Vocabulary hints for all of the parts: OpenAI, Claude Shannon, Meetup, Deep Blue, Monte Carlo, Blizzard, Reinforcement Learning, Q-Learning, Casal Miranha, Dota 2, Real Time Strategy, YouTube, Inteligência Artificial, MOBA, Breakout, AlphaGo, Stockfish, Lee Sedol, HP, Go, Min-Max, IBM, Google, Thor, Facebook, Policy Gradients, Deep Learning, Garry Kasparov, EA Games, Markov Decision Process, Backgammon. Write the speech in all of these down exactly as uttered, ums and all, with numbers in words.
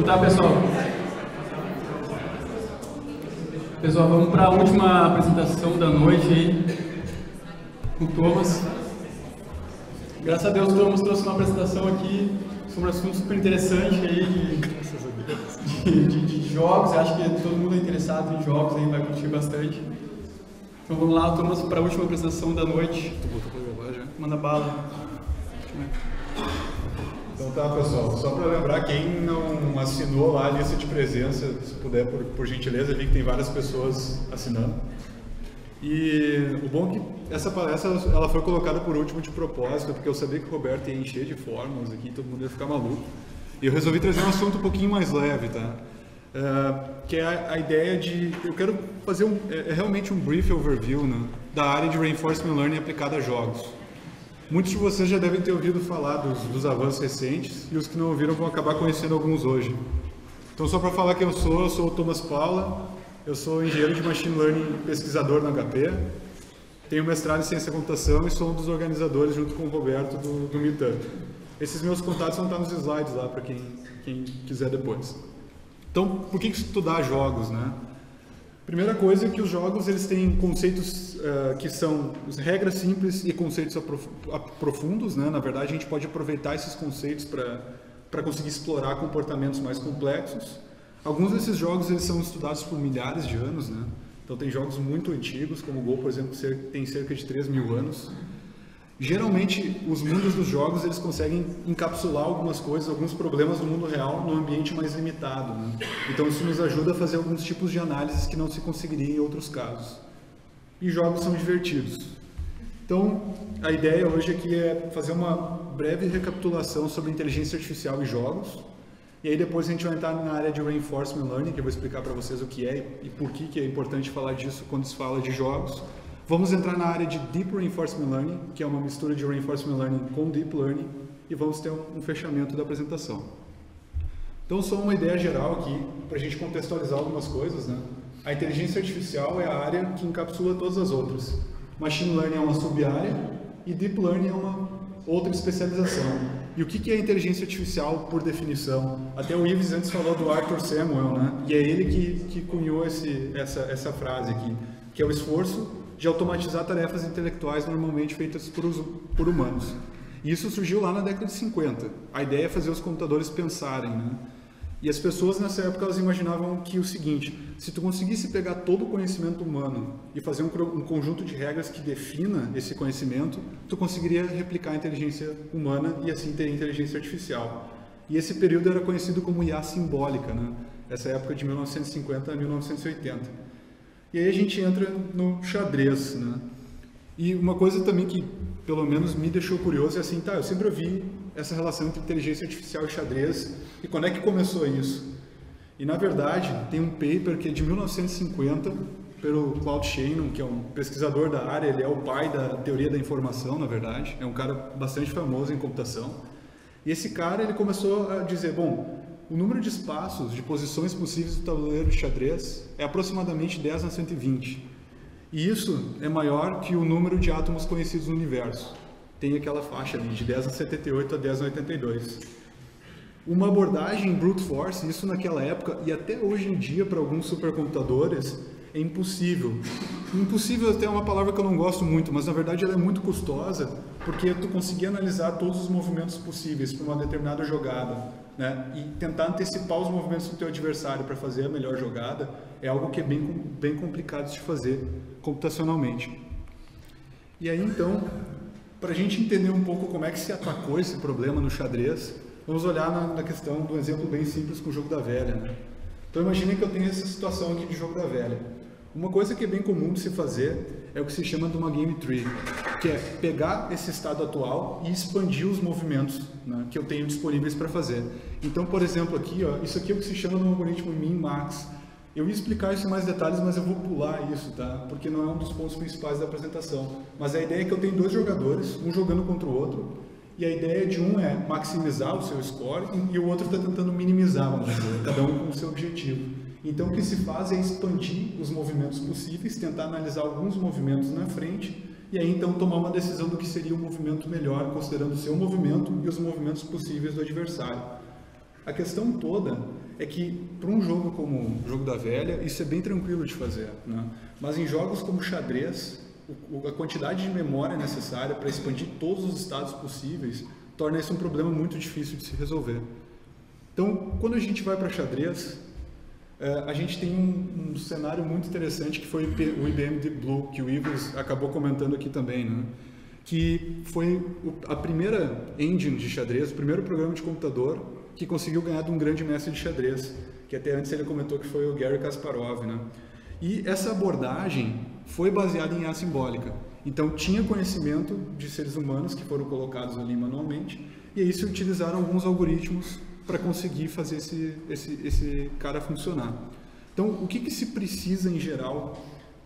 Então tá, pessoal. Pessoal, vamos para a última apresentação da noite aí, com o Thomas. Graças a Deus, o Thomas trouxe uma apresentação aqui sobre um assunto super interessante aí de, de, de, de jogos. Eu acho que todo mundo é interessado em jogos aí, vai curtir bastante. Então vamos lá, Thomas, para a última apresentação da noite. Tu botou para jogar já? Manda bala. Então tá, pessoal, só para lembrar, quem não assinou lá a lista de presença, se puder, por, por gentileza, vi que tem várias pessoas assinando. E o bom é que essa palestra ela foi colocada por último de propósito, porque eu sabia que o Roberto ia encher de fórmulas aqui, todo mundo ia ficar maluco. E eu resolvi trazer um assunto um pouquinho mais leve, tá? Uh, que é a, a ideia de... Eu quero fazer um, é, é realmente um brief overview, né, da área de Reinforcement Learning aplicada a jogos. Muitos de vocês já devem ter ouvido falar dos, dos avanços recentes, e os que não ouviram vão acabar conhecendo alguns hoje. Então, só para falar quem eu sou, eu sou o Thomas Paula, eu sou engenheiro de Machine Learning e pesquisador na H P, tenho mestrado em Ciência da Computação e sou um dos organizadores, junto com o Roberto, do, do Meetup. Esses meus contatos vão estar nos slides lá, para quem, quem quiser depois. Então, por que estudar jogos, né? Primeira coisa é que os jogos eles têm conceitos uh, que são regras simples e conceitos profundos, né? Na verdade, a gente pode aproveitar esses conceitos para conseguir explorar comportamentos mais complexos. Alguns desses jogos eles são estudados por milhares de anos, né? Então tem jogos muito antigos, como o Go, por exemplo, que tem cerca de três mil anos. Geralmente, os mundos dos jogos eles conseguem encapsular algumas coisas, alguns problemas do mundo real num ambiente mais limitado, né? Então isso nos ajuda a fazer alguns tipos de análises que não se conseguiria em outros casos. E jogos são divertidos. Então, a ideia hoje aqui é fazer uma breve recapitulação sobre inteligência artificial e jogos. E aí depois a gente vai entrar na área de Reinforcement Learning, que eu vou explicar para vocês o que é e por que que é importante falar disso quando se fala de jogos. Vamos entrar na área de Deep Reinforcement Learning, que é uma mistura de Reinforcement Learning com Deep Learning, e vamos ter um fechamento da apresentação. Então, só uma ideia geral aqui, para a gente contextualizar algumas coisas, né? A inteligência artificial é a área que encapsula todas as outras. Machine Learning é uma sub-área e Deep Learning é uma outra especialização. E o que é inteligência artificial por definição? Até o Ives antes falou do Arthur Samuel, né? E é ele que, que cunhou esse, essa, essa frase aqui, que é o esforço de automatizar tarefas intelectuais normalmente feitas por, por humanos. E isso surgiu lá na década de cinquenta. A ideia é fazer os computadores pensarem, né? E as pessoas nessa época elas imaginavam que o seguinte: se tu conseguisse pegar todo o conhecimento humano e fazer um, um conjunto de regras que defina esse conhecimento, tu conseguiria replicar a inteligência humana e assim ter inteligência artificial. E esse período era conhecido como I A simbólica, né? Essa época de mil novecentos e cinquenta a mil novecentos e oitenta. E aí a gente entra no xadrez, né? E uma coisa também que, pelo menos, me deixou curioso é assim, tá, eu sempre ouvi essa relação entre inteligência artificial e xadrez, e quando é que começou isso? E, na verdade, tem um paper que é de mil novecentos e cinquenta, pelo Claude Shannon, que é um pesquisador da área, ele é o pai da teoria da informação, na verdade, é um cara bastante famoso em computação. E esse cara, ele começou a dizer, bom, o número de espaços, de posições possíveis do tabuleiro de xadrez é aproximadamente dez na cento e vinte. E isso é maior que o número de átomos conhecidos no universo. Tem aquela faixa ali, de dez na setenta e oito a dez na oitenta e dois. Uma abordagem brute force, isso naquela época, e até hoje em dia para alguns supercomputadores, é impossível. Impossível até é uma palavra que eu não gosto muito, mas na verdade ela é muito custosa, porque tu conseguir analisar todos os movimentos possíveis para uma determinada jogada, né? E tentar antecipar os movimentos do teu adversário para fazer a melhor jogada é algo que é bem, bem complicado de fazer computacionalmente. E aí então, para a gente entender um pouco como é que se atacou esse problema no xadrez, vamos olhar na, na questão de um exemplo bem simples com o jogo da velha, né? Então imagine que eu tenho essa situação aqui de jogo da velha. Uma coisa que é bem comum de se fazer é o que se chama de uma Game Tree, que é pegar esse estado atual e expandir os movimentos, né, que eu tenho disponíveis para fazer. Então, por exemplo, aqui, ó, isso aqui é o que se chama de um algoritmo Min-Max. Eu ia explicar isso em mais detalhes, mas eu vou pular isso, tá? Porque não é um dos pontos principais da apresentação. Mas a ideia é que eu tenho dois jogadores, um jogando contra o outro, e a ideia de um é maximizar o seu score e o outro está tentando minimizar, vamos dizer, cada um com o seu objetivo. Então, o que se faz é expandir os movimentos possíveis, tentar analisar alguns movimentos na frente e aí então tomar uma decisão do que seria o movimento melhor, considerando o seu movimento e os movimentos possíveis do adversário. A questão toda é que, para um jogo como o Jogo da Velha, isso é bem tranquilo de fazer, né? Mas em jogos como xadrez, a quantidade de memória necessária para expandir todos os estados possíveis torna isso um problema muito difícil de se resolver. Então, quando a gente vai para xadrez, a gente tem um, um cenário muito interessante que foi o I B M Deep Blue, que o Ives acabou comentando aqui também, né? Que foi a primeira engine de xadrez, o primeiro programa de computador que conseguiu ganhar de um grande mestre de xadrez, que até antes ele comentou que foi o Garry Kasparov, né? E essa abordagem foi baseada em I A simbólica. Então, tinha conhecimento de seres humanos que foram colocados ali manualmente, e aí se utilizaram alguns algoritmos para conseguir fazer esse, esse, esse cara funcionar. Então, o que, que se precisa em geral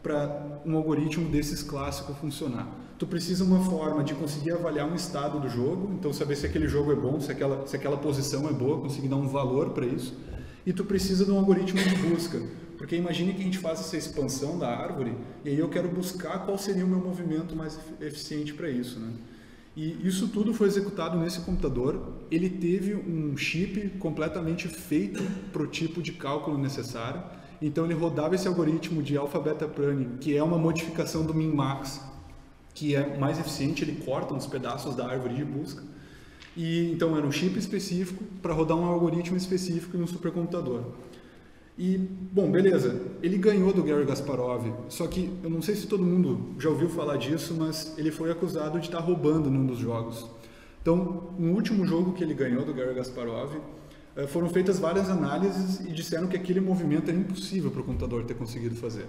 para um algoritmo desses clássicos funcionar? Tu precisa uma forma de conseguir avaliar um estado do jogo, então saber se aquele jogo é bom, se aquela, se aquela posição é boa, conseguir dar um valor para isso. E tu precisa de um algoritmo de busca, porque imagine que a gente faz essa expansão da árvore e aí eu quero buscar qual seria o meu movimento mais eficiente para isso, né? E isso tudo foi executado nesse computador. Ele teve um chip completamente feito para o tipo de cálculo necessário. Então ele rodava esse algoritmo de alfa-beta planning, que é uma modificação do Min-Max, que é mais eficiente, ele corta uns pedaços da árvore de busca. E então era um chip específico para rodar um algoritmo específico em um supercomputador. E, bom, beleza, ele ganhou do Garry Kasparov, só que eu não sei se todo mundo já ouviu falar disso, mas ele foi acusado de estar roubando num dos jogos. Então, no último jogo que ele ganhou do Garry Kasparov, foram feitas várias análises e disseram que aquele movimento era impossível para o computador ter conseguido fazer.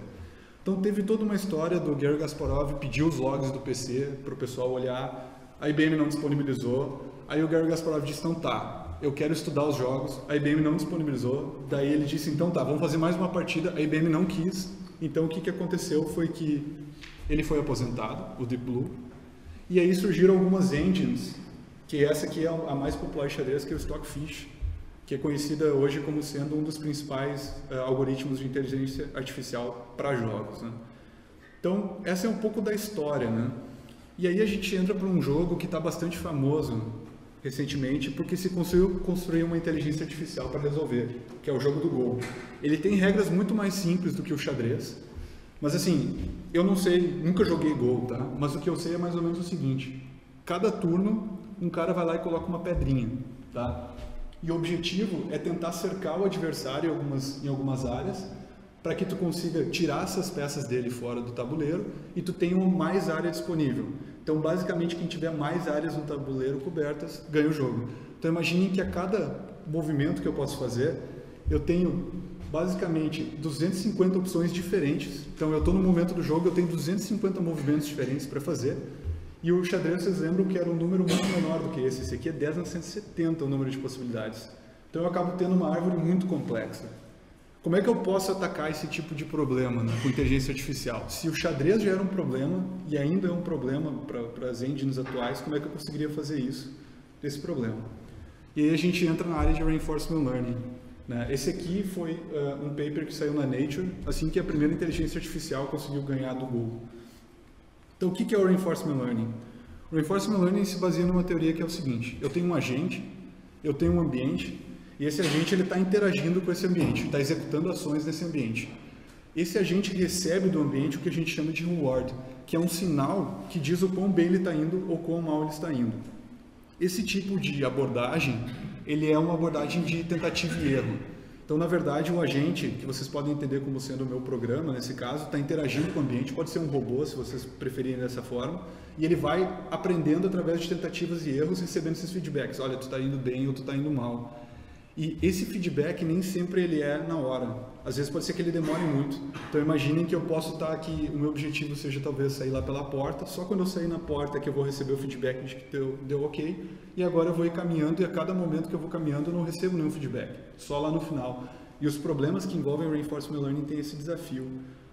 Então, teve toda uma história do Garry Kasparov pedir os logs do P C para o pessoal olhar, a I B M não disponibilizou, aí o Garry Kasparov disse, então tá, eu quero estudar os jogos, a I B M não disponibilizou, daí ele disse, então tá, vamos fazer mais uma partida, a I B M não quis, então o que, que aconteceu foi que ele foi aposentado, o Deep Blue, e aí surgiram algumas engines, que essa aqui é a mais popular de xadrez, que é o Stockfish, que é conhecida hoje como sendo um dos principais uh, algoritmos de inteligência artificial para jogos, né? Então, essa é um pouco da história, né? E aí a gente entra para um jogo que está bastante famoso recentemente, porque se conseguiu construir uma inteligência artificial para resolver, que é o jogo do Go. Ele tem regras muito mais simples do que o xadrez, mas assim, eu não sei, nunca joguei Go, tá? Mas o que eu sei é mais ou menos o seguinte, cada turno, um cara vai lá e coloca uma pedrinha, tá? E o objetivo é tentar cercar o adversário em algumas, em algumas áreas, para que tu consiga tirar essas peças dele fora do tabuleiro e tu tenha mais área disponível. Então, basicamente, quem tiver mais áreas no tabuleiro cobertas, ganha o jogo. Então, imagine que a cada movimento que eu posso fazer, eu tenho, basicamente, duzentas e cinquenta opções diferentes. Então, eu estou no momento do jogo, eu tenho duzentos e cinquenta movimentos diferentes para fazer. E o xadrez, vocês lembram que era um número muito menor do que esse. Esse aqui é dez na cento e setenta o número de possibilidades. Então, eu acabo tendo uma árvore muito complexa. Como é que eu posso atacar esse tipo de problema, né, com inteligência artificial? Se o xadrez já era um problema, e ainda é um problema para as engines atuais, como é que eu conseguiria fazer isso, desse problema? E aí a gente entra na área de Reinforcement Learning, né? Esse aqui foi uh, um paper que saiu na Nature, assim que a primeira inteligência artificial conseguiu ganhar do Google. Então, o que, que é o Reinforcement Learning? O Reinforcement Learning se baseia numa teoria que é o seguinte, eu tenho um agente, eu tenho um ambiente, e esse agente está interagindo com esse ambiente, está executando ações nesse ambiente. Esse agente recebe do ambiente o que a gente chama de reward, que é um sinal que diz o quão bem ele está indo ou quão mal ele está indo. Esse tipo de abordagem, ele é uma abordagem de tentativa e erro. Então, na verdade, um agente, que vocês podem entender como sendo o meu programa, nesse caso, está interagindo com o ambiente, pode ser um robô, se vocês preferirem dessa forma, e ele vai aprendendo através de tentativas e erros, recebendo esses feedbacks, olha, tu está indo bem ou tu está indo mal. E esse feedback nem sempre ele é na hora, às vezes pode ser que ele demore muito. Então imaginem que eu posso estar aqui, o meu objetivo seja talvez sair lá pela porta, só quando eu sair na porta é que eu vou receber o feedback de que deu, deu ok, e agora eu vou ir caminhando e a cada momento que eu vou caminhando eu não recebo nenhum feedback, só lá no final. E os problemas que envolvem o Reinforcement Learning tem esse desafio,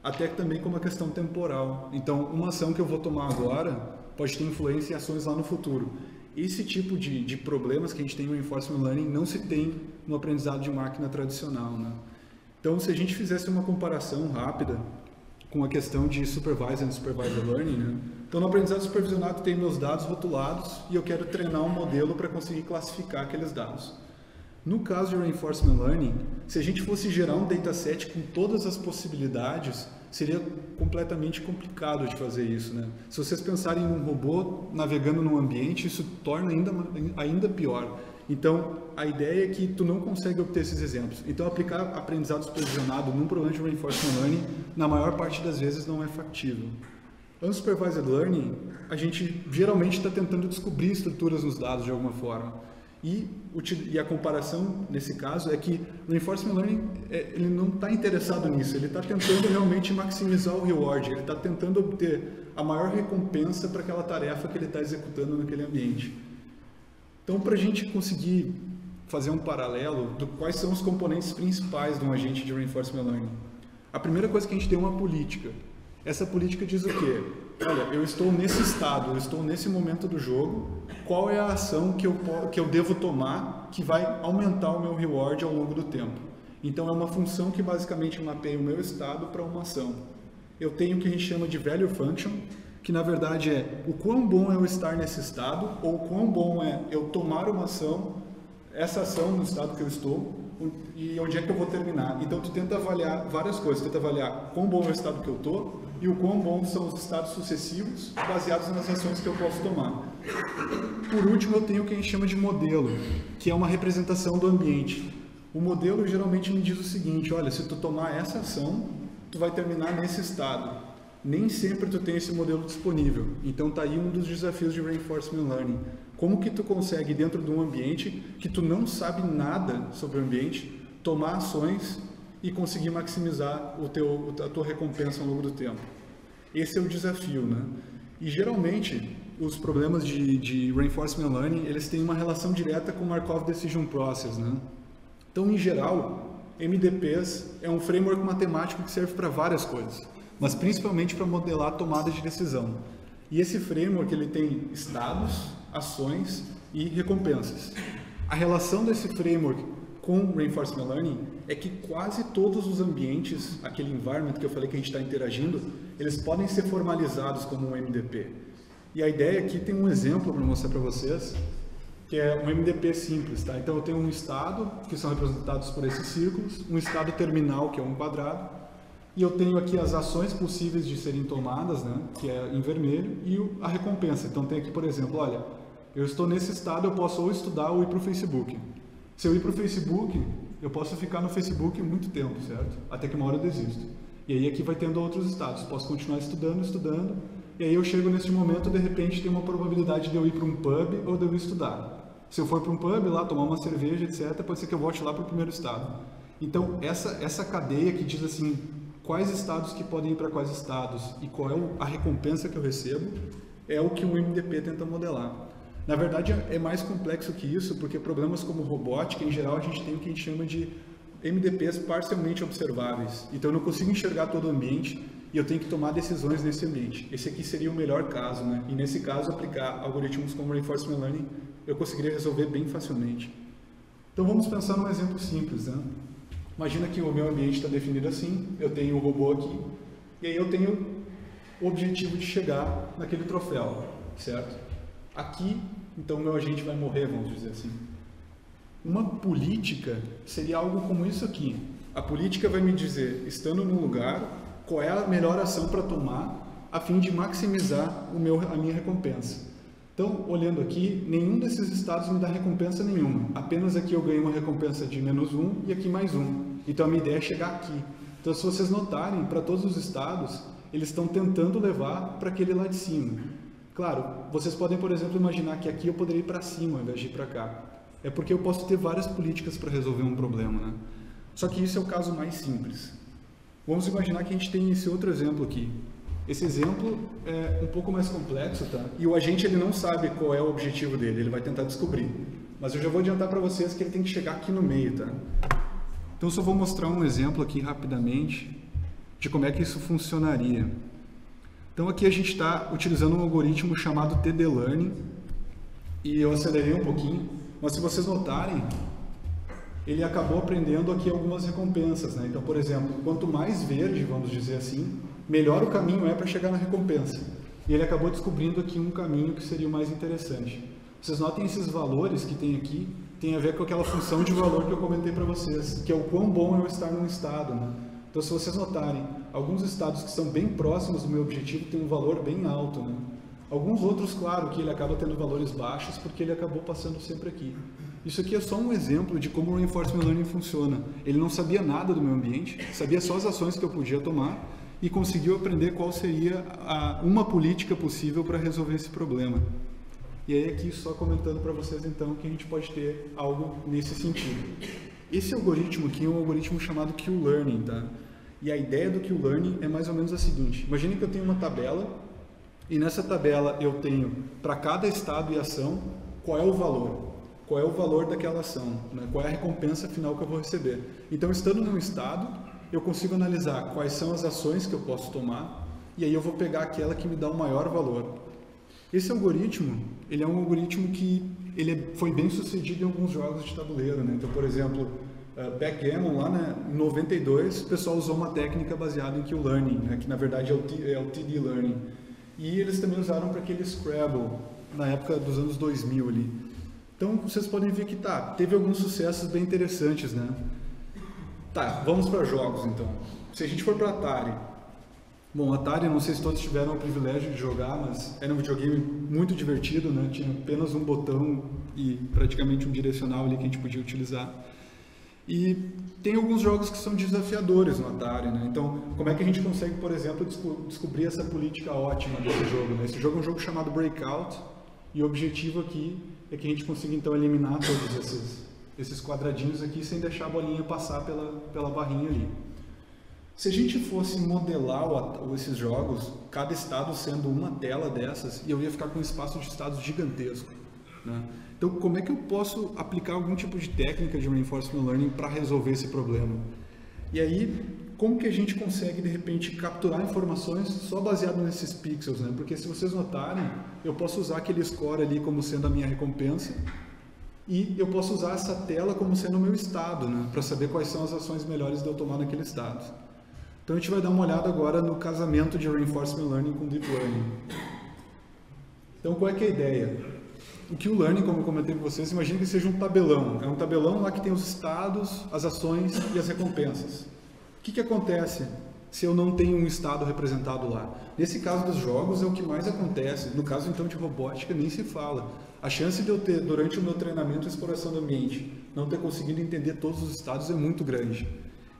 até que também com uma questão temporal. Então uma ação que eu vou tomar agora pode ter influência em ações lá no futuro. Esse tipo de, de problemas que a gente tem no Reinforcement Learning não se tem no aprendizado de máquina tradicional, né? Então, se a gente fizesse uma comparação rápida com a questão de Supervised and Supervised Learning, né? Então, no aprendizado supervisionado tem meus dados rotulados e eu quero treinar um modelo para conseguir classificar aqueles dados. No caso de Reinforcement Learning, se a gente fosse gerar um dataset com todas as possibilidades, seria completamente complicado de fazer isso, né? Se vocês pensarem em um robô navegando num ambiente, isso torna ainda, ainda pior. Então, a ideia é que tu não consegue obter esses exemplos. Então, aplicar aprendizado supervisionado num problema de Reinforcement Learning, na maior parte das vezes, não é factível. Unsupervised Learning, a gente geralmente está tentando descobrir estruturas nos dados de alguma forma. E, e a comparação, nesse caso, é que o Reinforcement Learning ele não está interessado nisso, ele está tentando realmente maximizar o reward, ele está tentando obter a maior recompensa para aquela tarefa que ele está executando naquele ambiente. Então, para a gente conseguir fazer um paralelo de quais são os componentes principais de um agente de Reinforcement Learning, a primeira coisa que a gente tem é uma política. Essa política diz o quê? Olha, eu estou nesse estado, eu estou nesse momento do jogo, qual é a ação que eu, que eu devo tomar que vai aumentar o meu reward ao longo do tempo? Então, é uma função que basicamente mapeia o meu estado para uma ação. Eu tenho o que a gente chama de value function, que na verdade é o quão bom é eu estar nesse estado, ou o quão bom é eu tomar uma ação, essa ação no estado que eu estou, e onde é que eu vou terminar. Então tu tenta avaliar várias coisas, tenta avaliar quão bom é o estado que eu estou, e o quão bom são os estados sucessivos, baseados nas ações que eu posso tomar. Por último, eu tenho o que a gente chama de modelo, que é uma representação do ambiente. O modelo geralmente me diz o seguinte: olha, se tu tomar essa ação, tu vai terminar nesse estado. Nem sempre tu tem esse modelo disponível, então tá aí um dos desafios de Reinforcement Learning. Como que tu consegue, dentro de um ambiente que tu não sabe nada sobre o ambiente, tomar ações e conseguir maximizar o teu, a tua recompensa ao longo do tempo? Esse é o desafio, né? E geralmente os problemas de, de Reinforcement Learning, eles têm uma relação direta com o Markov Decision Process, né? Então, em geral, M D Ps é um framework matemático que serve para várias coisas, mas principalmente para modelar a tomada de decisão. E esse framework ele tem estados, ações e recompensas. A relação desse framework com o Reinforcement Learning é que quase todos os ambientes, aquele environment que eu falei que a gente está interagindo, eles podem ser formalizados como um M D P. E a ideia aqui tem um exemplo para mostrar para vocês, que é um M D P simples, tá? Então eu tenho um estado, que são representados por esses círculos, um estado terminal, que é um quadrado, e eu tenho aqui as ações possíveis de serem tomadas, né, que é em vermelho, e a recompensa. Então tem aqui, por exemplo, olha, eu estou nesse estado, eu posso ou estudar ou ir para o Facebook. Se eu ir para o Facebook, eu posso ficar no Facebook muito tempo, certo? Até que uma hora eu desisto. E aí aqui vai tendo outros estados, posso continuar estudando, estudando, e aí eu chego nesse momento, de repente tem uma probabilidade de eu ir para um pub ou de eu estudar. Se eu for para um pub lá, tomar uma cerveja, etcétera, pode ser que eu volte lá para o primeiro estado. Então essa, essa cadeia que diz assim, quais estados que podem ir para quais estados e qual é a recompensa que eu recebo, é o que o M D P tenta modelar. Na verdade, é mais complexo que isso, porque problemas como robótica, em geral, a gente tem o que a gente chama de M D Ps parcialmente observáveis. Então, eu não consigo enxergar todo o ambiente e eu tenho que tomar decisões nesse ambiente. Esse aqui seria o melhor caso, né? E nesse caso, aplicar algoritmos como Reinforcement Learning, eu conseguiria resolver bem facilmente. Então, vamos pensar num exemplo simples, né? Imagina que o meu ambiente está definido assim, eu tenho o robô aqui, e aí eu tenho o objetivo de chegar naquele troféu, certo? Aqui, então, o meu agente vai morrer, vamos dizer assim. Uma política seria algo como isso aqui. A política vai me dizer, estando num lugar, qual é a melhor ação para tomar, a fim de maximizar o meu, a minha recompensa. Então, olhando aqui, nenhum desses estados me dá recompensa nenhuma. Apenas aqui eu ganho uma recompensa de menos um e aqui mais um. Então, a minha ideia é chegar aqui. Então, se vocês notarem, para todos os estados, eles estão tentando levar para aquele lá de cima. Claro, vocês podem, por exemplo, imaginar que aqui eu poderia ir para cima ao invés de ir para cá. É porque eu posso ter várias políticas para resolver um problema, né? Só que isso é o caso mais simples. Vamos imaginar que a gente tem esse outro exemplo aqui. Esse exemplo é um pouco mais complexo, tá? E o agente ele não sabe qual é o objetivo dele, ele vai tentar descobrir. Mas eu já vou adiantar para vocês que ele tem que chegar aqui no meio, tá? Então eu só vou mostrar um exemplo aqui rapidamente de como é que isso funcionaria. Então aqui a gente está utilizando um algoritmo chamado T D-Learning, e eu acelerei um pouquinho, mas se vocês notarem, ele acabou aprendendo aqui algumas recompensas, né? Então, por exemplo, quanto mais verde, vamos dizer assim, melhor o caminho é para chegar na recompensa. E ele acabou descobrindo aqui um caminho que seria o mais interessante. Vocês notem esses valores que tem aqui, tem a ver com aquela função de valor que eu comentei para vocês, que é o quão bom eu estar num estado, né? Então, se vocês notarem, alguns estados que são bem próximos do meu objetivo têm um valor bem alto, né? Alguns outros, claro, que ele acaba tendo valores baixos porque ele acabou passando sempre aqui. Isso aqui é só um exemplo de como o Reinforcement Learning funciona. Ele não sabia nada do meu ambiente, sabia só as ações que eu podia tomar e conseguiu aprender qual seria a, uma política possível para resolver esse problema. E aí aqui só comentando para vocês então que a gente pode ter algo nesse sentido. Esse algoritmo aqui é um algoritmo chamado Q-Learning, tá? E a ideia do Q-Learning é mais ou menos a seguinte. Imagine que eu tenho uma tabela. E nessa tabela eu tenho, para cada estado e ação, qual é o valor. Qual é o valor daquela ação, né? Qual é a recompensa final que eu vou receber. Então, estando num estado, eu consigo analisar quais são as ações que eu posso tomar, e aí eu vou pegar aquela que me dá o maior valor. Esse algoritmo, ele é um algoritmo que ele foi bem sucedido em alguns jogos de tabuleiro, né? Então, por exemplo, Uh, backgammon lá, né, em noventa e dois, o pessoal usou uma técnica baseada em Q-Learning, né, que na verdade é o, é o T D-Learning. E eles também usaram para aquele Scrabble, na época dos anos dois mil ali. Então, vocês podem ver que tá, teve alguns sucessos bem interessantes, né? Tá, vamos para jogos então. Se a gente for para Atari. Bom, Atari, não sei se todos tiveram o privilégio de jogar, mas era um videogame muito divertido, né? Tinha apenas um botão e praticamente um direcional ali que a gente podia utilizar. E tem alguns jogos que são desafiadores no Atari, né? Então, como é que a gente consegue, por exemplo, desco descobrir essa política ótima desse jogo, né? Esse jogo é um jogo chamado Breakout, e o objetivo aqui é que a gente consiga, então, eliminar todos esses, esses quadradinhos aqui sem deixar a bolinha passar pela, pela barrinha ali. Se a gente fosse modelar o, esses jogos, cada estado sendo uma tela dessas, eu ia ficar com um espaço de estados gigantesco, né? Então, como é que eu posso aplicar algum tipo de técnica de Reinforcement Learning para resolver esse problema? E aí, como que a gente consegue, de repente, capturar informações só baseado nesses pixels, né? Porque, se vocês notarem, eu posso usar aquele score ali como sendo a minha recompensa e eu posso usar essa tela como sendo o meu estado, né? Para saber quais são as ações melhores de eu tomar naquele estado. Então, a gente vai dar uma olhada agora no casamento de Reinforcement Learning com Deep Learning. Então, qual é que é a ideia? O Q-Learning, como eu comentei com vocês, imagina que seja um tabelão. É um tabelão lá que tem os estados, as ações e as recompensas. O que, que acontece se eu não tenho um estado representado lá? Nesse caso dos jogos, é o que mais acontece. No caso, então, de robótica, nem se fala. A chance de eu ter, durante o meu treinamento e exploração do ambiente, não ter conseguido entender todos os estados é muito grande.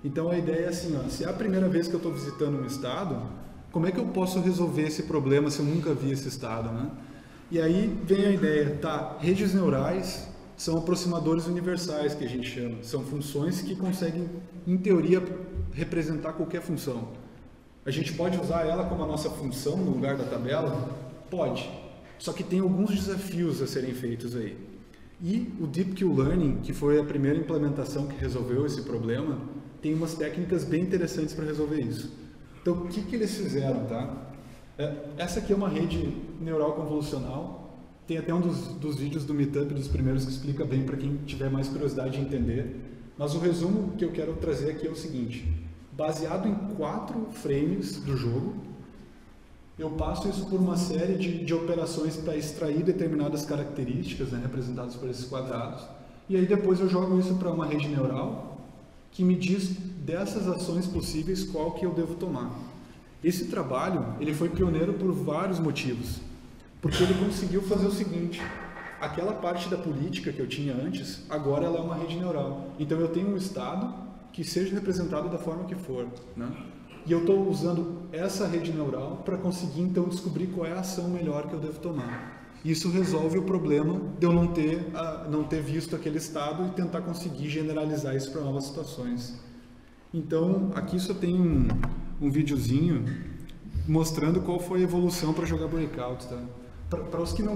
Então, a ideia é assim, ó, se é a primeira vez que eu estou visitando um estado, como é que eu posso resolver esse problema se eu nunca vi esse estado, né? E aí vem a ideia, tá? Redes neurais são aproximadores universais, que a gente chama. São funções que conseguem, em teoria, representar qualquer função. A gente pode usar ela como a nossa função no lugar da tabela? Pode. Só que tem alguns desafios a serem feitos aí. E o Deep Q Learning, que foi a primeira implementação que resolveu esse problema, tem umas técnicas bem interessantes para resolver isso. Então, o que que eles fizeram, tá? Essa aqui é uma rede neural convolucional, tem até um dos, dos vídeos do Meetup, dos primeiros, que explica bem para quem tiver mais curiosidade de entender. Mas o resumo que eu quero trazer aqui é o seguinte: baseado em quatro frames do jogo, eu passo isso por uma série de, de operações para extrair determinadas características, né, representadas por esses quadrados, e aí depois eu jogo isso para uma rede neural que me diz dessas ações possíveis qual que eu devo tomar. Esse trabalho, ele foi pioneiro por vários motivos, porque ele conseguiu fazer o seguinte: aquela parte da política que eu tinha antes, agora ela é uma rede neural. Então, eu tenho um estado que seja representado da forma que for, né? E eu estou usando essa rede neural para conseguir, então, descobrir qual é a ação melhor que eu devo tomar. Isso resolve o problema de eu não ter, uh, não ter visto aquele estado e tentar conseguir generalizar isso para novas situações. Então, aqui só tem um... um videozinho mostrando qual foi a evolução para jogar Breakout, tá? Para os que não,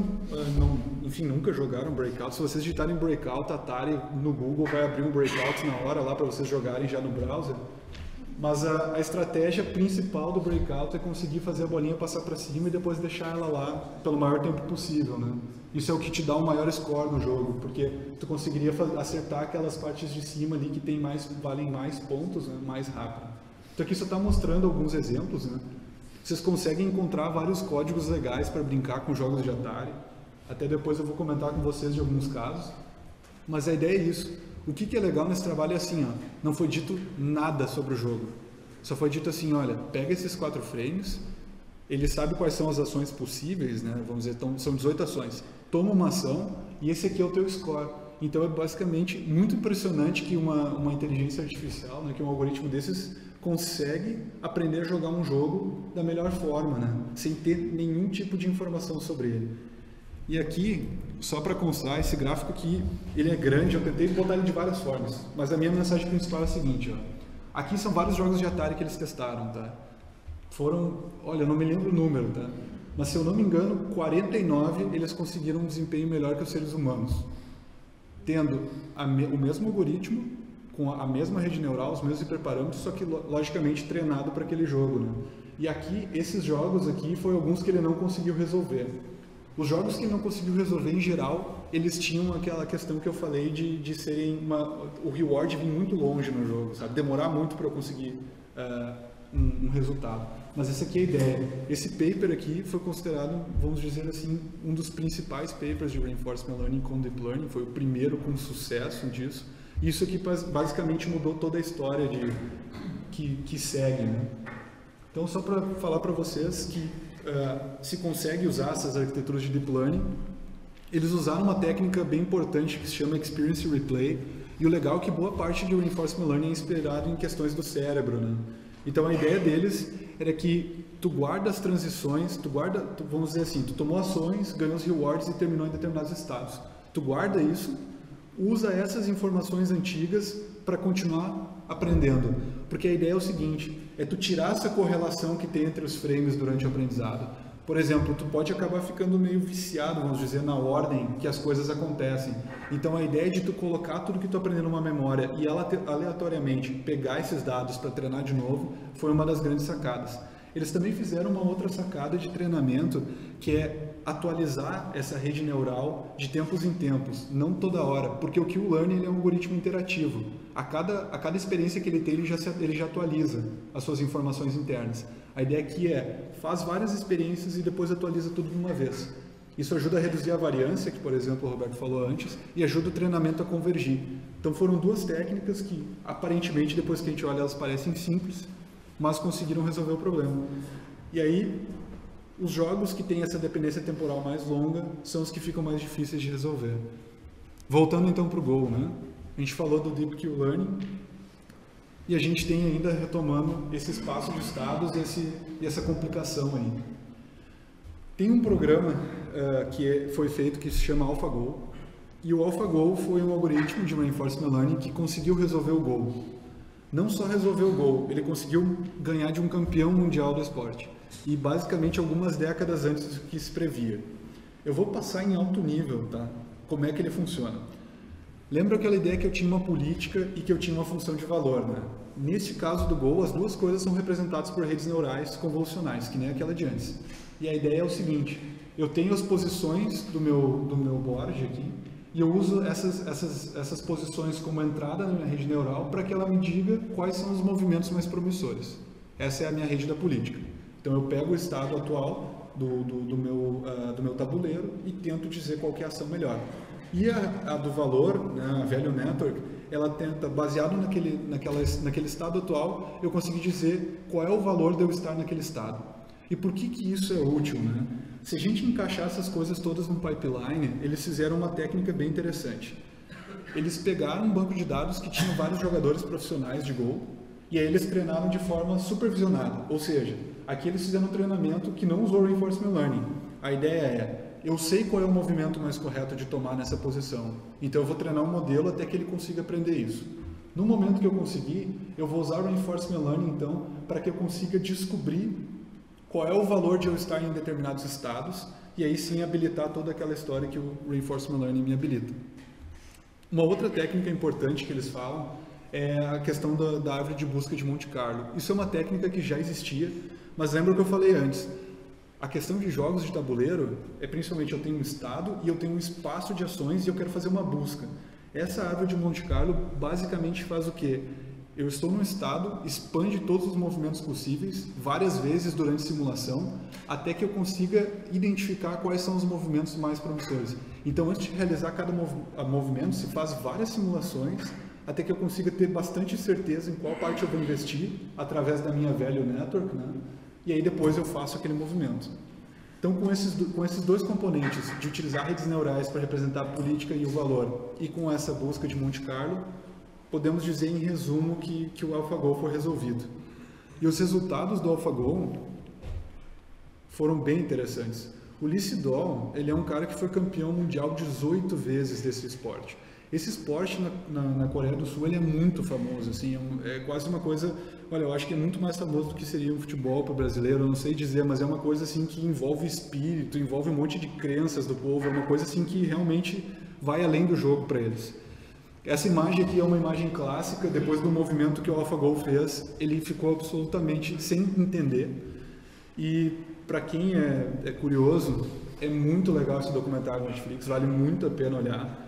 não, enfim, nunca jogaram Breakout, se vocês digitarem Breakout Atari no Google, vai abrir um Breakout na hora lá para vocês jogarem já no browser. Mas a, a estratégia principal do Breakout é conseguir fazer a bolinha passar para cima e depois deixar ela lá pelo maior tempo possível, né? Isso é o que te dá o maior score no jogo, porque tu conseguiria acertar aquelas partes de cima ali que tem mais, valem mais pontos, né, mais rápido. Então, aqui só está mostrando alguns exemplos, né? Vocês conseguem encontrar vários códigos legais para brincar com jogos de Atari. Até depois eu vou comentar com vocês de alguns casos. Mas a ideia é isso. O que, que é legal nesse trabalho é assim, ó, não foi dito nada sobre o jogo. Só foi dito assim, olha, pega esses quatro frames, ele sabe quais são as ações possíveis, né? Vamos dizer, são dezoito ações. Toma uma ação e esse aqui é o teu score. Então é basicamente muito impressionante que uma, uma inteligência artificial, né, que um algoritmo desses consegue aprender a jogar um jogo da melhor forma, né? Sem ter nenhum tipo de informação sobre ele. E aqui, só para constar, esse gráfico aqui, ele é grande, eu tentei botar ele de várias formas, mas a minha mensagem principal é a seguinte, ó. Aqui são vários jogos de Atari que eles testaram, tá? Foram, olha, eu não me lembro o número, tá? Mas se eu não me engano, quarenta e nove eles conseguiram um desempenho melhor que os seres humanos, tendo a me, o mesmo algoritmo, com a, a mesma rede neural, os mesmos hiperparâmetros, só que logicamente treinado para aquele jogo, né? E aqui, esses jogos aqui, foram alguns que ele não conseguiu resolver. Os jogos que não conseguiu resolver em geral, eles tinham aquela questão que eu falei de, de serem uma, o reward vir muito longe no jogo, sabe? Demorar muito para eu conseguir uh, um, um resultado. Mas essa aqui é a ideia. Esse paper aqui foi considerado, vamos dizer assim, um dos principais papers de Reinforcement Learning com Deep Learning, foi o primeiro com sucesso disso. Isso aqui basicamente mudou toda a história de, que, que segue, né? Então, só para falar para vocês que Uh, se consegue usar essas arquiteturas de Deep Learning, eles usaram uma técnica bem importante que se chama Experience Replay, e o legal é que boa parte do Reinforcement Learning é inspirado em questões do cérebro, né? Então a ideia deles era que tu guarda as transições, tu guarda, tu, vamos dizer assim, tu tomou ações, ganhou os rewards e terminou em determinados estados. Tu guarda isso, usa essas informações antigas para continuar aprendendo, porque a ideia é o seguinte, é tu tirar essa correlação que tem entre os frames durante o aprendizado. Por exemplo, tu pode acabar ficando meio viciado, vamos dizer, na ordem que as coisas acontecem. Então a ideia é de tu colocar tudo que tu aprendeu numa memória e ela te, aleatoriamente pegar esses dados para treinar de novo, foi uma das grandes sacadas. Eles também fizeram uma outra sacada de treinamento, que é atualizar essa rede neural de tempos em tempos, não toda hora, porque o Q-Learning é um algoritmo interativo. A cada, a cada experiência que ele tem, ele já, se, ele já atualiza as suas informações internas. A ideia aqui é, faz várias experiências e depois atualiza tudo de uma vez. Isso ajuda a reduzir a variância, que por exemplo o Roberto falou antes, e ajuda o treinamento a convergir. Então foram duas técnicas que, aparentemente, depois que a gente olha, elas parecem simples, mas conseguiram resolver o problema. E aí, os jogos que têm essa dependência temporal mais longa são os que ficam mais difíceis de resolver. Voltando então para o Go, né? A gente falou do Deep Q Learning e a gente tem ainda retomando esse espaço de estados e, esse, e essa complicação aí. Tem um programa uh, que é, foi feito que se chama AlphaGo, e o AlphaGo foi um algoritmo de Reinforcement Learning que conseguiu resolver o Go. Não só resolveu o Go, ele conseguiu ganhar de um campeão mundial do esporte. E basicamente algumas décadas antes do que se previa. Eu vou passar em alto nível, tá? Como é que ele funciona. Lembra aquela ideia que eu tinha uma política e que eu tinha uma função de valor, né? Neste caso do Go, as duas coisas são representadas por redes neurais convolucionais, que nem aquela de antes. E a ideia é o seguinte, eu tenho as posições do meu, do meu board aqui, e eu uso essas, essas, essas posições como entrada na minha rede neural para que ela me diga quais são os movimentos mais promissores. Essa é a minha rede da política. Então eu pego o estado atual do, do, do, meu, uh, do meu tabuleiro e tento dizer qual que é a ação melhor. E a, a do valor, né, a Value Network, ela tenta, baseado naquele, naquela, naquele estado atual, eu consegui dizer qual é o valor de eu estar naquele estado. E por que que isso é útil, né? Se a gente encaixar essas coisas todas no pipeline, eles fizeram uma técnica bem interessante. Eles pegaram um banco de dados que tinha vários jogadores profissionais de Go, e aí eles treinaram de forma supervisionada, ou seja, aqui eles fizeram um treinamento que não usou Reinforcement Learning. A ideia é, eu sei qual é o movimento mais correto de tomar nessa posição, então eu vou treinar um modelo até que ele consiga aprender isso. No momento que eu conseguir, eu vou usar o Reinforcement Learning então, para que eu consiga descobrir qual é o valor de eu estar em determinados estados, e aí sim habilitar toda aquela história que o Reinforcement Learning me habilita. Uma outra técnica importante que eles falam é a questão da, da árvore de busca de Monte Carlo. Isso é uma técnica que já existia, mas lembra o que eu falei antes, a questão de jogos de tabuleiro é principalmente eu tenho um estado e eu tenho um espaço de ações e eu quero fazer uma busca. Essa árvore de Monte Carlo basicamente faz o quê? eu estou num estado, expande todos os movimentos possíveis, várias vezes durante a simulação, até que eu consiga identificar quais são os movimentos mais promissores. Então, antes de realizar cada movimento, se faz várias simulações, até que eu consiga ter bastante certeza em qual parte eu vou investir, através da minha value network, né? E aí depois eu faço aquele movimento. Então, com esses, com esses dois componentes, de utilizar redes neurais para representar a política e o valor, e com essa busca de Monte Carlo, podemos dizer em resumo que, que o AlphaGo foi resolvido. E os resultados do AlphaGo foram bem interessantes. O Lee Sedol, ele é um cara que foi campeão mundial dezoito vezes desse esporte. Esse esporte na, na, na Coreia do Sul ele é muito famoso, assim, é, um, é quase uma coisa, olha, eu acho que é muito mais famoso do que seria o futebol para o brasileiro, eu não sei dizer, mas é uma coisa assim que envolve espírito, envolve um monte de crenças do povo, é uma coisa assim que realmente vai além do jogo para eles. Essa imagem aqui é uma imagem clássica, depois do movimento que o AlphaGo fez, ele ficou absolutamente sem entender. E para quem é, é curioso, é muito legal esse documentário na Netflix, vale muito a pena olhar.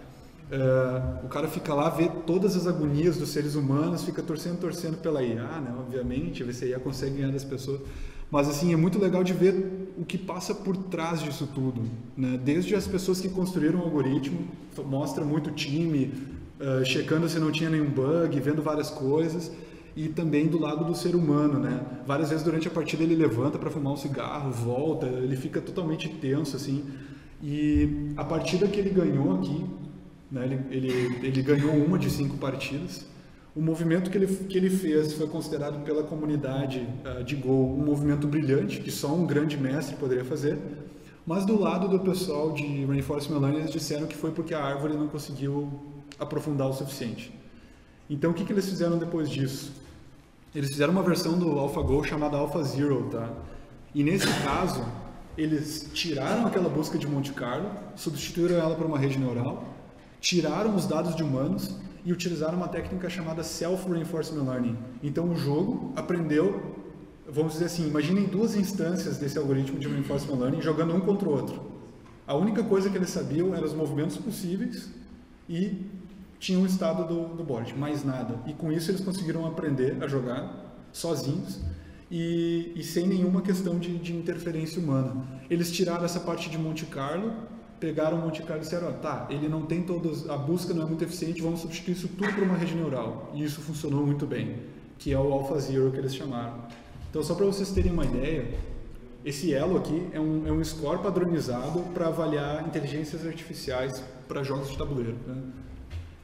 Uh, o cara fica lá, vê todas as agonias dos seres humanos, fica torcendo, torcendo pela I A, né? Obviamente, ver se a I A consegue ganhar das pessoas, mas assim, é muito legal de ver o que passa por trás disso tudo, né? Desde as pessoas que construíram o algoritmo, mostra muito time, uh, checando se não tinha nenhum bug, vendo várias coisas, e também do lado do ser humano, né? Várias vezes durante a partida ele levanta para fumar um cigarro, volta, ele fica totalmente tenso, assim, e a partida que ele ganhou aqui, né, ele, ele, ele ganhou uma de cinco partidas. O movimento que ele, que ele fez foi considerado pela comunidade uh, de Go um movimento brilhante, que só um grande mestre poderia fazer. Mas do lado do pessoal de Reinforcement Learning, eles disseram que foi porque a árvore não conseguiu aprofundar o suficiente. Então o que, que eles fizeram depois disso? Eles fizeram uma versão do AlphaGo chamada AlphaZero, tá? E nesse caso, eles tiraram aquela busca de Monte Carlo, substituíram ela por uma rede neural, tiraram os dados de humanos e utilizaram uma técnica chamada Self-Reinforcement Learning. Então o jogo aprendeu, vamos dizer assim, imaginem duas instâncias desse algoritmo de Reinforcement Learning jogando um contra o outro. A única coisa que eles sabiam eram os movimentos possíveis e tinham o estado do, do board, mais nada. E com isso eles conseguiram aprender a jogar sozinhos e, e sem nenhuma questão de, de interferência humana. Eles tiraram essa parte de Monte Carlo, pegaram o Monte Carlo e disseram, oh, tá, ele não tem todas, a busca não é muito eficiente, vamos substituir isso tudo por uma rede neural. E isso funcionou muito bem, que é o AlphaZero que eles chamaram. Então, só para vocês terem uma ideia, esse elo aqui é um, é um score padronizado para avaliar inteligências artificiais para jogos de tabuleiro, né?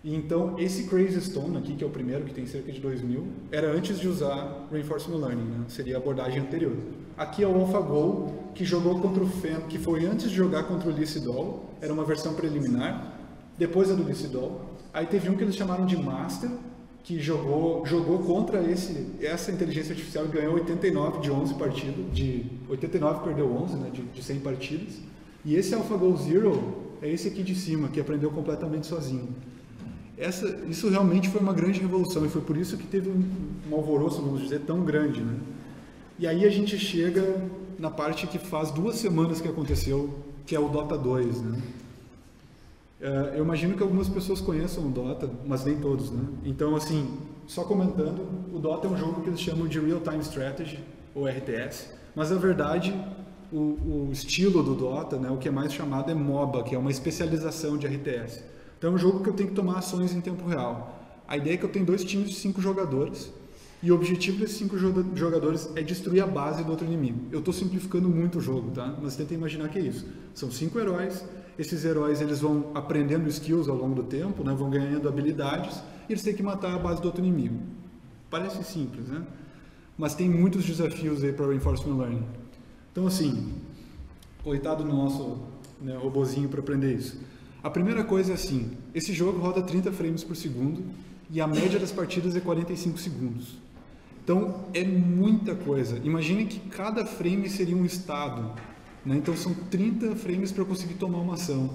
E então, esse Crazy Stone aqui, que é o primeiro, que tem cerca de dois mil, era antes de usar Reinforcement Learning, né? Seria a abordagem anterior. Aqui é o AlphaGo, que jogou contra o Fen, que foi antes de jogar contra o Lee Sedol, era uma versão preliminar, depois a do Lee Sedol. Aí teve um que eles chamaram de Master, que jogou, jogou contra esse, essa inteligência artificial e ganhou oitenta e nove de onze partidas, de oitenta e nove perdeu onze, né, de, de cem partidas. E esse AlphaGo Zero é esse aqui de cima, que aprendeu completamente sozinho. Essa, isso realmente foi uma grande revolução e foi por isso que teve um, um alvoroço, vamos dizer, tão grande, né? E aí a gente chega na parte que faz duas semanas que aconteceu, que é o Dota dois, né? Eu imagino que algumas pessoas conheçam o Dota, mas nem todos, né? Então, assim, só comentando, o Dota é um jogo que eles chamam de Real Time Strategy, ou R T S, mas na verdade o, o estilo do Dota, né, o que é mais chamado é MOBA, que é uma especialização de R T S. Então é um jogo que eu tenho que tomar ações em tempo real. A ideia é que eu tenho dois times de cinco jogadores, e o objetivo desses cinco jogadores é destruir a base do outro inimigo. Eu estou simplificando muito o jogo, tá? Mas tentem imaginar que é isso. São cinco heróis, esses heróis eles vão aprendendo skills ao longo do tempo, né? Vão ganhando habilidades, e eles têm que matar a base do outro inimigo. Parece simples, né? Mas tem muitos desafios aí para o Reinforcement Learning. Então assim, coitado do nosso, né, robozinho para aprender isso. A primeira coisa é assim, esse jogo roda trinta frames por segundo, e a média das partidas é quarenta e cinco segundos. Então, é muita coisa. Imaginem que cada frame seria um estado, né? Então, são trinta frames para eu conseguir tomar uma ação.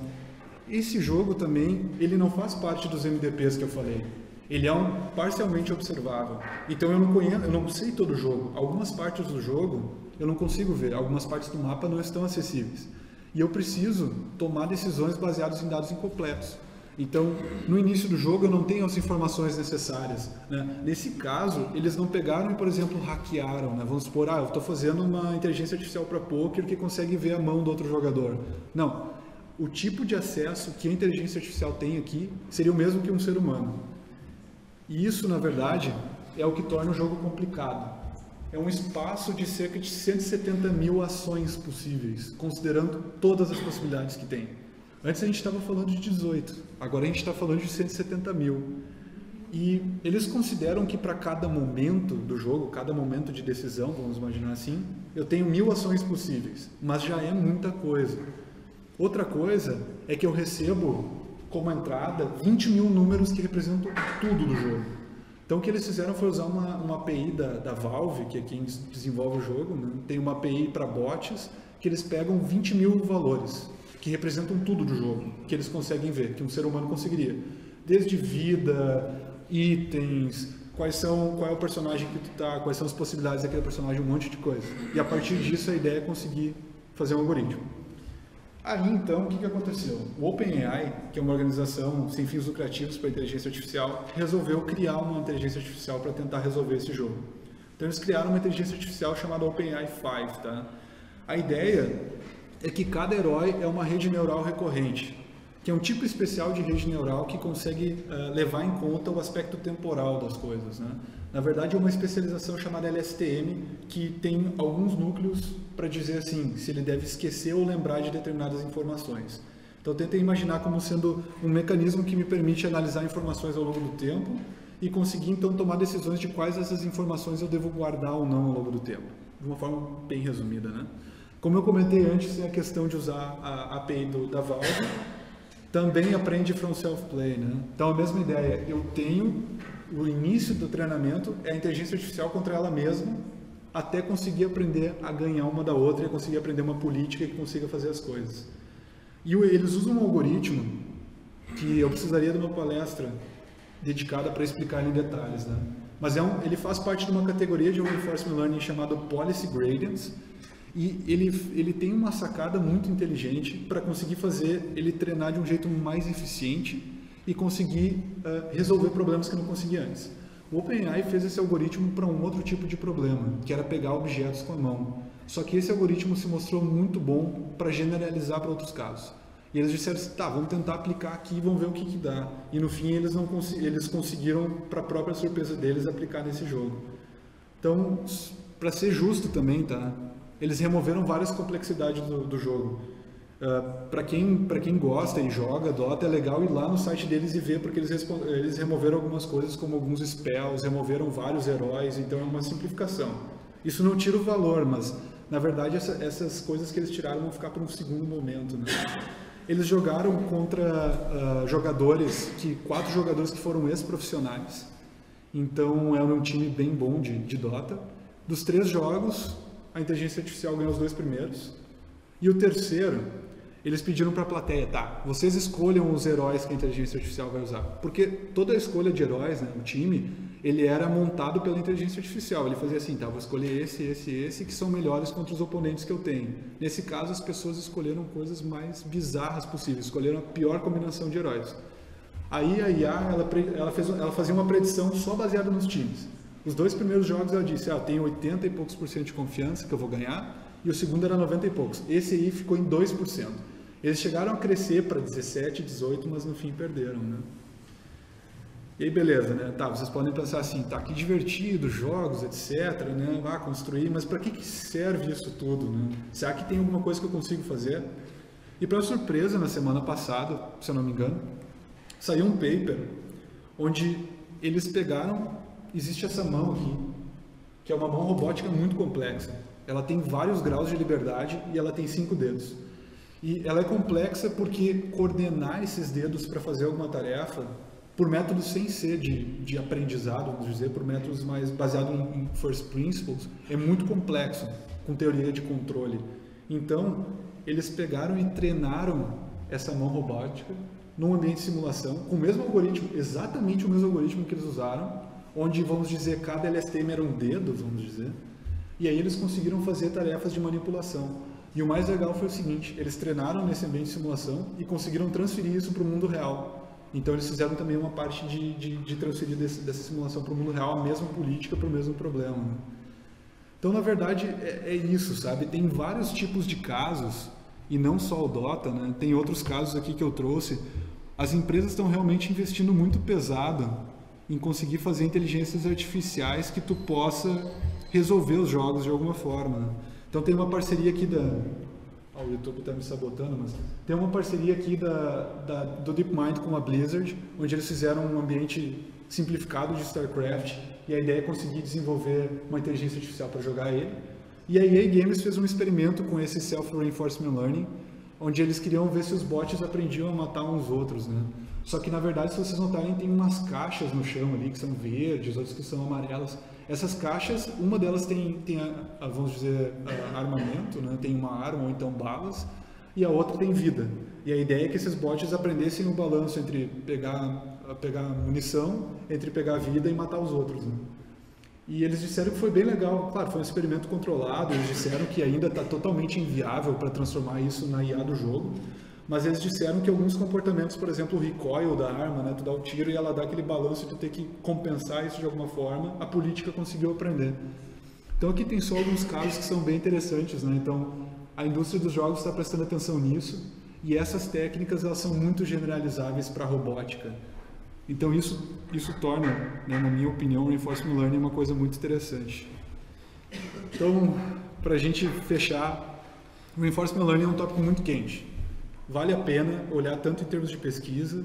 Esse jogo também, ele não faz parte dos M D Ps que eu falei. Ele é um parcialmente observável. Então, eu não conheço, eu não sei todo o jogo. Algumas partes do jogo eu não consigo ver. Algumas partes do mapa não estão acessíveis. E eu preciso tomar decisões baseadas em dados incompletos. Então, no início do jogo eu não tenho as informações necessárias, né? Nesse caso, eles não pegaram e, por exemplo, hackearam, né? Vamos supor, ah, eu estou fazendo uma inteligência artificial para poker que consegue ver a mão do outro jogador. Não. O tipo de acesso que a inteligência artificial tem aqui seria o mesmo que um ser humano. E isso, na verdade, é o que torna o jogo complicado. É um espaço de cerca de cento e setenta mil ações possíveis, considerando todas as possibilidades que tem. Antes a gente estava falando de dezoito, agora a gente está falando de cento e setenta mil. E eles consideram que para cada momento do jogo, cada momento de decisão, vamos imaginar assim, eu tenho mil ações possíveis, mas já é muita coisa. Outra coisa é que eu recebo como entrada vinte mil números que representam tudo do jogo. Então o que eles fizeram foi usar uma, uma A P I da, da Valve, que é quem desenvolve o jogo, né? Tem uma A P I para bots, que eles pegam vinte mil valores, que representam tudo do jogo, que eles conseguem ver, que um ser humano conseguiria. Desde vida, itens, quais são, qual é o personagem que tu tá, quais são as possibilidades daquele personagem, um monte de coisa. E a partir disso a ideia é conseguir fazer um algoritmo. Aí então, o que, que aconteceu? O OpenAI, que é uma organização sem fins lucrativos para inteligência artificial, resolveu criar uma inteligência artificial para tentar resolver esse jogo. Então eles criaram uma inteligência artificial chamada OpenAI cinco, tá? A ideia é que cada herói é uma rede neural recorrente, que é um tipo especial de rede neural que consegue uh, levar em conta o aspecto temporal das coisas, né? Na verdade, é uma especialização chamada L S T M, que tem alguns núcleos para dizer assim, se ele deve esquecer ou lembrar de determinadas informações. Então, tentei imaginar como sendo um mecanismo que me permite analisar informações ao longo do tempo e conseguir, então, tomar decisões de quais essas informações eu devo guardar ou não ao longo do tempo. De uma forma bem resumida, né? Como eu comentei antes, é a questão de usar a A P I do, da Valve. Também aprende from self-play, né? Então, a mesma ideia. Eu tenho o início do treinamento, é a inteligência artificial contra ela mesma, até conseguir aprender a ganhar uma da outra e conseguir aprender uma política que consiga fazer as coisas. E eles usam um algoritmo que eu precisaria de uma palestra dedicada para explicar em detalhes, né? Mas é um, ele faz parte de uma categoria de Reinforcement Learning chamada Policy Gradients. E ele, ele tem uma sacada muito inteligente para conseguir fazer ele treinar de um jeito mais eficiente e conseguir uh, resolver problemas que não conseguia antes. O OpenAI fez esse algoritmo para um outro tipo de problema, que era pegar objetos com a mão. Só que esse algoritmo se mostrou muito bom para generalizar para outros casos. E eles disseram assim, tá, vamos tentar aplicar aqui e vamos ver o que, que dá. E no fim eles, não cons eles conseguiram, para a própria surpresa deles, aplicar nesse jogo. Então, para ser justo também, tá? Eles removeram várias complexidades do, do jogo. Uh, para quem, para quem gosta e joga Dota, é legal ir lá no site deles e ver, porque eles, eles removeram algumas coisas, como alguns spells, removeram vários heróis, então é uma simplificação. Isso não tira o valor, mas na verdade essa, essas coisas que eles tiraram vão ficar para um segundo momento, né? Eles jogaram contra uh, jogadores, que, quatro jogadores que foram ex-profissionais, então era um time bem bom de, de Dota. Dos três jogos, a inteligência artificial ganhou os dois primeiros. E o terceiro, eles pediram para a plateia, tá, vocês escolham os heróis que a inteligência artificial vai usar. Porque toda a escolha de heróis, né, o time, ele era montado pela inteligência artificial. Ele fazia assim, tá, vou escolher esse, esse e esse, que são melhores contra os oponentes que eu tenho. Nesse caso, as pessoas escolheram coisas mais bizarras possíveis, escolheram a pior combinação de heróis. Aí a I A, ela, ela, fez, ela fazia uma predição só baseada nos times. Os dois primeiros jogos ela disse, ah, eu tenho oitenta e poucos por cento de confiança que eu vou ganhar, e o segundo era noventa e poucos. Esse aí ficou em dois por cento. Eles chegaram a crescer para dezessete, dezoito, mas no fim perderam, né? E aí beleza, né? Tá, vocês podem pensar assim, tá, que divertido, jogos, etcétera, né? Vá construir, mas para que que serve isso tudo, né? Será que tem alguma coisa que eu consigo fazer? E para surpresa, na semana passada, se eu não me engano, saiu um paper onde eles pegaram... Existe essa mão aqui, que é uma mão robótica muito complexa. Ela tem vários graus de liberdade e ela tem cinco dedos. E ela é complexa porque coordenar esses dedos para fazer alguma tarefa, por métodos sem ser de, de aprendizado, vamos dizer, por métodos mais baseados em first principles, é muito complexo, com teoria de controle. Então, eles pegaram e treinaram essa mão robótica num ambiente de simulação, com o mesmo algoritmo, exatamente o mesmo algoritmo que eles usaram, onde, vamos dizer, cada L S T M era um dedo, vamos dizer, e aí eles conseguiram fazer tarefas de manipulação. E o mais legal foi o seguinte, eles treinaram nesse ambiente de simulação e conseguiram transferir isso para o mundo real. Então eles fizeram também uma parte de, de, de transferir desse, dessa simulação para o mundo real, a mesma política para o mesmo problema, né? Então, na verdade, é, é isso, sabe? Tem vários tipos de casos, e não só o Dota, né? Tem outros casos aqui que eu trouxe. As empresas estão realmente investindo muito pesado em conseguir fazer inteligências artificiais que tu possa resolver os jogos de alguma forma, né? Então tem uma parceria aqui da... Oh, o YouTube está me sabotando, mas... Tem uma parceria aqui da, da, do DeepMind com a Blizzard, onde eles fizeram um ambiente simplificado de StarCraft, e a ideia é conseguir desenvolver uma inteligência artificial para jogar ele. E a E A Games fez um experimento com esse Self-Reinforcement Learning, onde eles queriam ver se os bots aprendiam a matar uns outros, né? Só que, na verdade, se vocês notarem, tem umas caixas no chão ali, que são verdes, outras que são amarelas. Essas caixas, uma delas tem, tem a, a, vamos dizer, a, armamento, né? Tem uma arma ou então balas, e a outra tem vida. E a ideia é que esses bots aprendessem o balanço entre pegar, pegar munição, entre pegar vida e matar os outros, né? E eles disseram que foi bem legal. Claro, foi um experimento controlado, eles disseram que ainda está totalmente inviável para transformar isso na I A do jogo, mas eles disseram que alguns comportamentos, por exemplo, o recoil da arma, né? Tu dá o tiro e ela dá aquele balanço e tu tem que compensar isso de alguma forma, a política conseguiu aprender. Então aqui tem só alguns casos que são bem interessantes, né? Então a indústria dos jogos está prestando atenção nisso, e essas técnicas, elas são muito generalizáveis para a robótica. Então isso, isso torna, né, na minha opinião, o Reinforcement Learning uma coisa muito interessante. Então, para a gente fechar, o Reinforcement Learning é um tópico muito quente. Vale a pena olhar tanto em termos de pesquisa,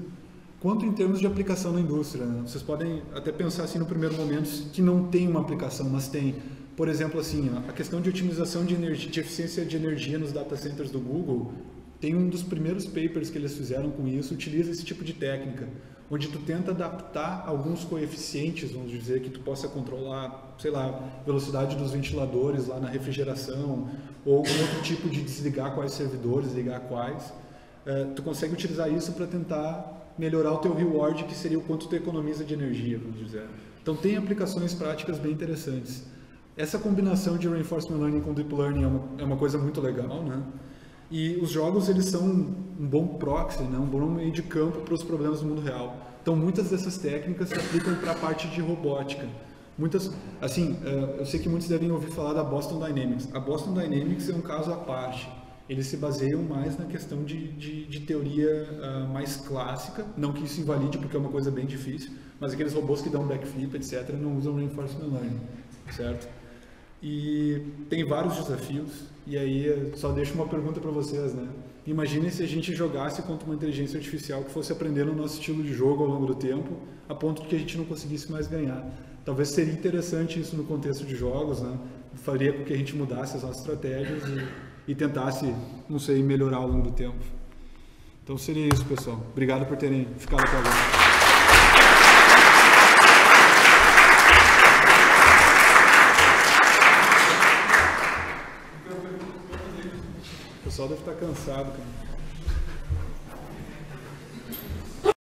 quanto em termos de aplicação na indústria, né? Vocês podem até pensar assim no primeiro momento que não tem uma aplicação, mas tem, por exemplo, assim, a questão de otimização de, energia, de eficiência de energia nos data centers do Google. Tem um dos primeiros papers que eles fizeram com isso, utiliza esse tipo de técnica, onde tu tenta adaptar alguns coeficientes, vamos dizer, que tu possa controlar, sei lá, velocidade dos ventiladores lá na refrigeração, ou algum outro tipo de desligar quais servidores, ligar quais. É, tu consegue utilizar isso para tentar melhorar o teu reward, que seria o quanto tu economiza de energia, vamos dizer. Então tem aplicações práticas bem interessantes. Essa combinação de Reinforcement Learning com Deep Learning é uma, é uma coisa muito legal, né? E os jogos, eles são um bom proxy, né? Um bom meio de campo para os problemas do mundo real. Então muitas dessas técnicas se aplicam para a parte de robótica. Muitas, assim, eu sei que muitos devem ouvir falar da Boston Dynamics. A Boston Dynamics é um caso à parte. Eles se baseiam mais na questão de, de, de teoria mais clássica, não que isso invalide, porque é uma coisa bem difícil, mas aqueles robôs que dão backflip, etcétera, não usam Reinforcement Learning, certo? E tem vários desafios. E aí, só deixo uma pergunta para vocês, né? Imaginem se a gente jogasse contra uma inteligência artificial que fosse aprendendo o nosso estilo de jogo ao longo do tempo, a ponto de que a gente não conseguisse mais ganhar. Talvez seria interessante isso no contexto de jogos, né? Faria com que a gente mudasse as nossas estratégias e, e tentasse, não sei, melhorar ao longo do tempo. Então seria isso, pessoal. Obrigado por terem ficado até agora. O pessoal deve estar cansado, cara.